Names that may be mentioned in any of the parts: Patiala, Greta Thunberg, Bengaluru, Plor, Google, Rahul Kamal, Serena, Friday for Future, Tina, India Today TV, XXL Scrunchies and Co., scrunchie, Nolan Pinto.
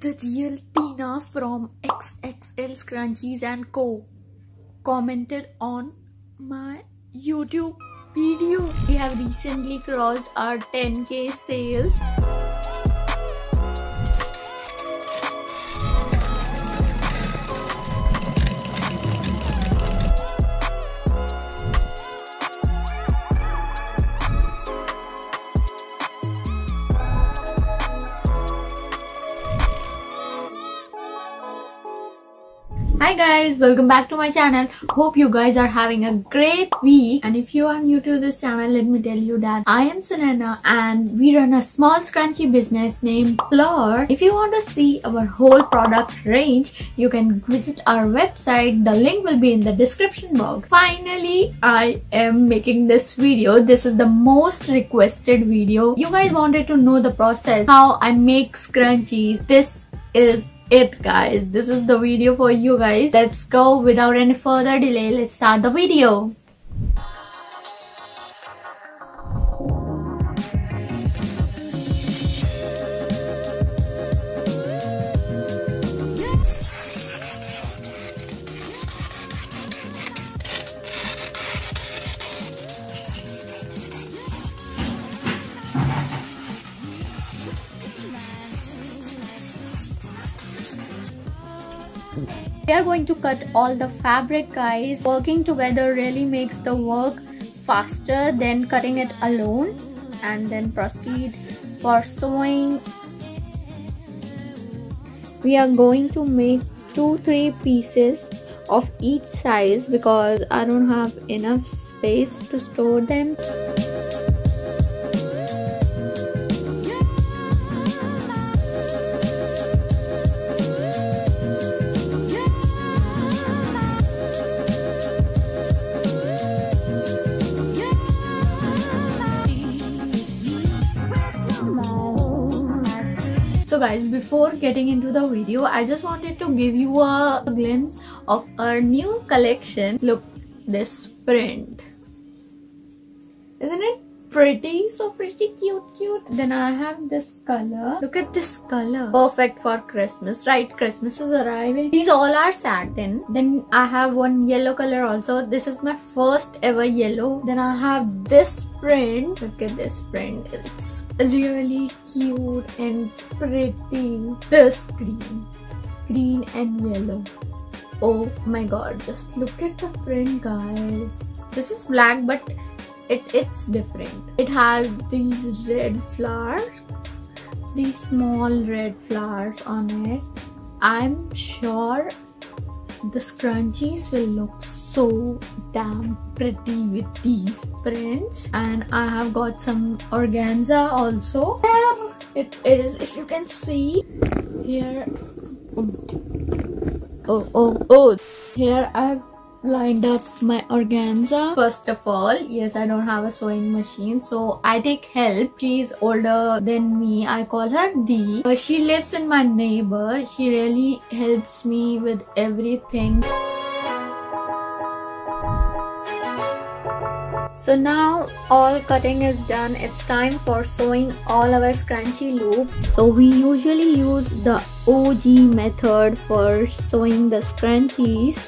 the real Tina from XXL Scrunchies and Co. commented on my YouTube video. We have recently crossed our 10K sales. Hi guys, welcome back to my channel. Hope you guys are having a great week, and if you are new to this channel, let me tell you that I am Serena and we run a small scrunchy business named Plor. If you want to see our whole product range, you can visit our website. The link will be in the description box. Finally, I am making this video. This is the most requested video. You guys wanted to know the process, how I make scrunchies. This is it guys, this is the video for you guys. Let's go, without any further delay, let's start the video. We are going to cut all the fabric guys. Working together really makes the work faster than cutting it alone, and then proceed for sewing. We are going to make 2-3 pieces of each size because I don't have enough space to store them. So guys, before getting into the video, I just wanted to give you a glimpse of our new collection. Look, this print. Isn't it pretty? So pretty, cute. Then I have this color. Look at this color. Perfect for Christmas, right? Christmas is arriving. These all are satin. Then I have one yellow color also. This is my first ever yellow. Then I have this print. Look at this print. It's really cute and pretty. This green and yellow, oh my god, just look at the print guys. This is black, but it's different. It has these red flowers, these small red flowers on it. I'm sure the scrunchies will look so damn pretty with these prints. And I have got some organza also. There it is, if you can see here. Oh, here I've lined up my organza. First of all, yes, I don't have a sewing machine, so I take help. She's older than me. I call her Dee, but she lives in my neighbor. She really helps me with everything. So now all cutting is done. It's time for sewing all our scrunchie loops. So we usually use the OG method for sewing the scrunchies.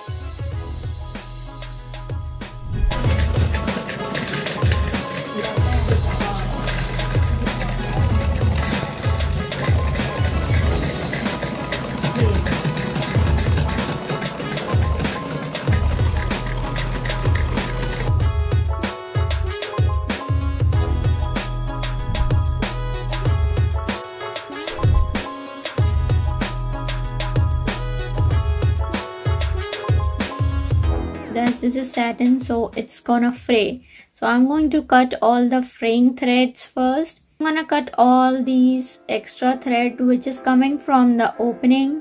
This is satin, so it's gonna fray. So I'm going to cut all the fraying threads first. I'm gonna cut all these extra thread which is coming from the opening.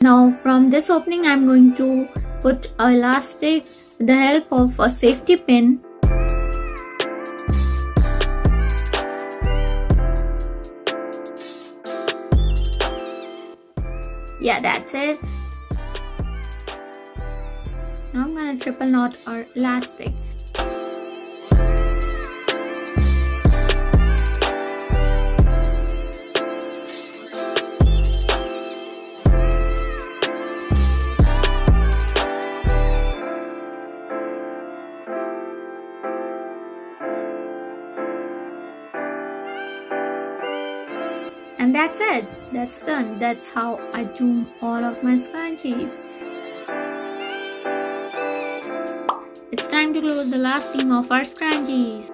Now from this opening I'm going to put elastic with the help of a safety pin. Yeah, that's it. Now I'm gonna triple knot our elastic. And that's it. That's done. That's how I do all of my scrunchies. It's time to close the last seam of our scrunchies.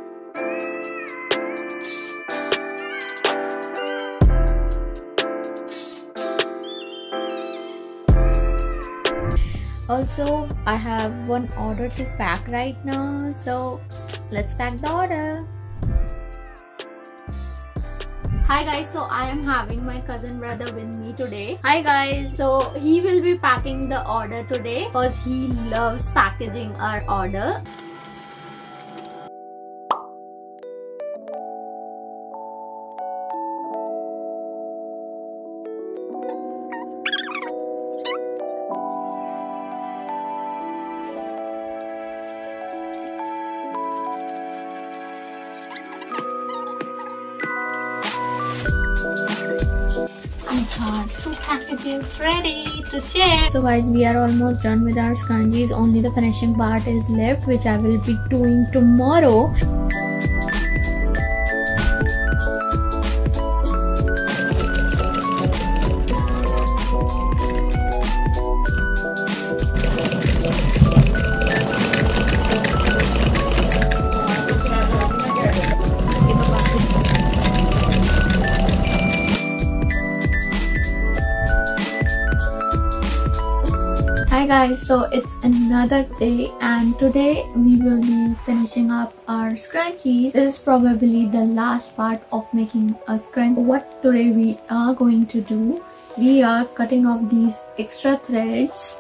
Also, I have one order to pack right now, so let's pack the order. Hi guys, so I am having my cousin brother with me today. Hi guys, so he will be packing the order today because he loves packaging our order. Two packages ready to ship. So guys, we are almost done with our scrunchies. Only the finishing part is left, which I will be doing tomorrow. Guys, so it's another day and today we will be finishing up our scrunchies. This is probably the last part of making a scrunchie. What today we are going to do, we are cutting off these extra threads.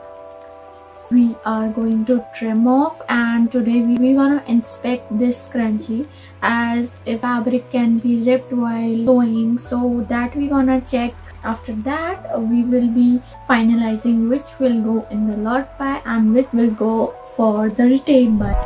We are going to trim off, and today we're gonna inspect this scrunchie as a fabric can be ripped while sewing, so that we're gonna check. After that, we will be finalizing which will go in the lot buy and which will go for the retail buy.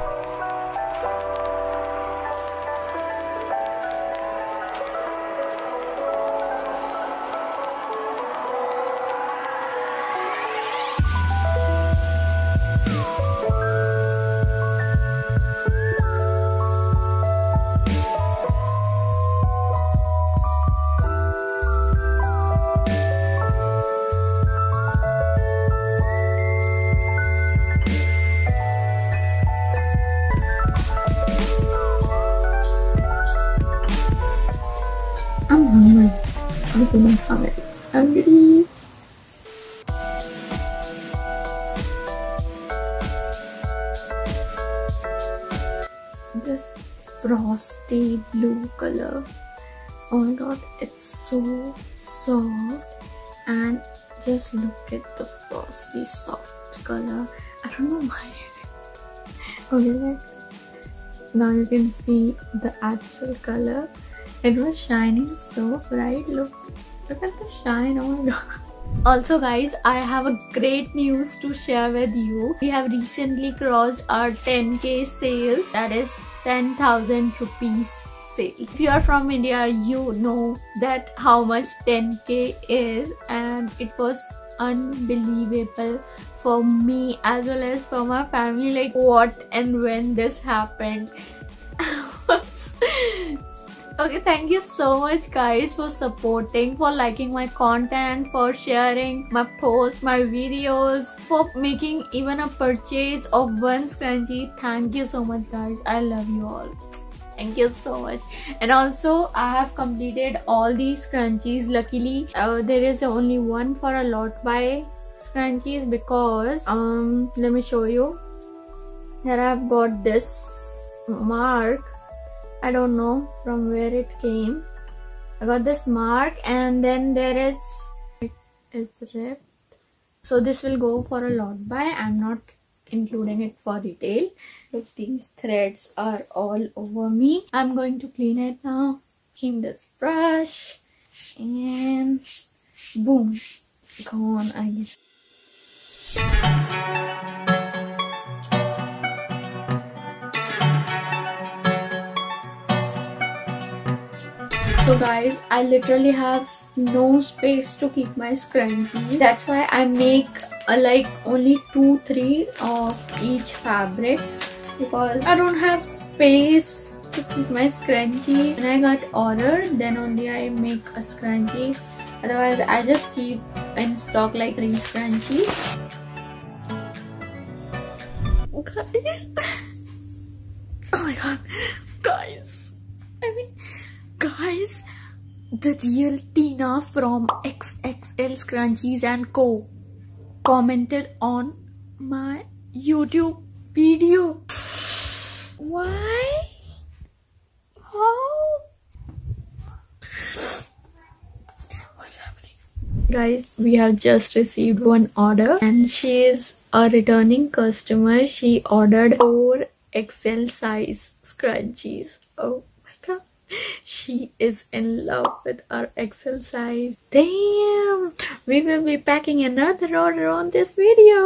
I'm hungry. This frosty blue color, oh my god, it's so soft, and just look at the frosty soft color. I don't know why. Okay, like now you can see the actual color. It was shining so bright. Look at the shine, oh my god. Also guys, I have a great news to share with you. We have recently crossed our 10K sales, that is 10,000 rupees sale. If you are from India, you know that how much 10K is, and it was unbelievable for me as well as for my family, like what and when this happened. Okay, thank you so much guys for supporting, for liking my content, for sharing my posts, my videos, for making even a purchase of one scrunchie. Thank you so much guys, I love you all. Thank you so much. And also I have completed all these scrunchies. Luckily there is only one for a lot buy scrunchies, because let me show you that I've got this mark. I don't know from where it came. I got this mark, and then it is ripped. So this will go for a lot buy. I'm not including it for retail. Look, these threads are all over me. I'm going to clean it now. Clean this brush and boom, gone again. So guys, I literally have no space to keep my scrunchies. That's why I make like only 2-3 of each fabric, because I don't have space it with my scrunchie. When I got order, then only I make a scrunchie. Otherwise, I just keep in stock like 3 scrunchies. Guys, oh my god, guys, I mean, guys, the real Tina from XXL Scrunchies and Co. commented on my YouTube video. Why? How? What's happening? Guys, we have just received one order and she is a returning customer. She ordered 4 XL size scrunchies. Oh my god. She is in love with our XL size. Damn! We will be packing another order on this video.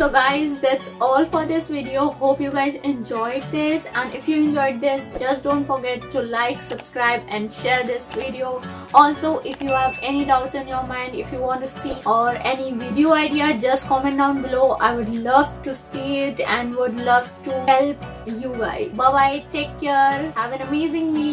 So guys, that's all for this video. Hope you guys enjoyed this, and if you enjoyed this, just don't forget to like, subscribe and share this video. Also, if you have any doubts in your mind, if you want to see or any video idea, just comment down below. I would love to see it and would love to help you guys. Bye bye, take care, have an amazing week.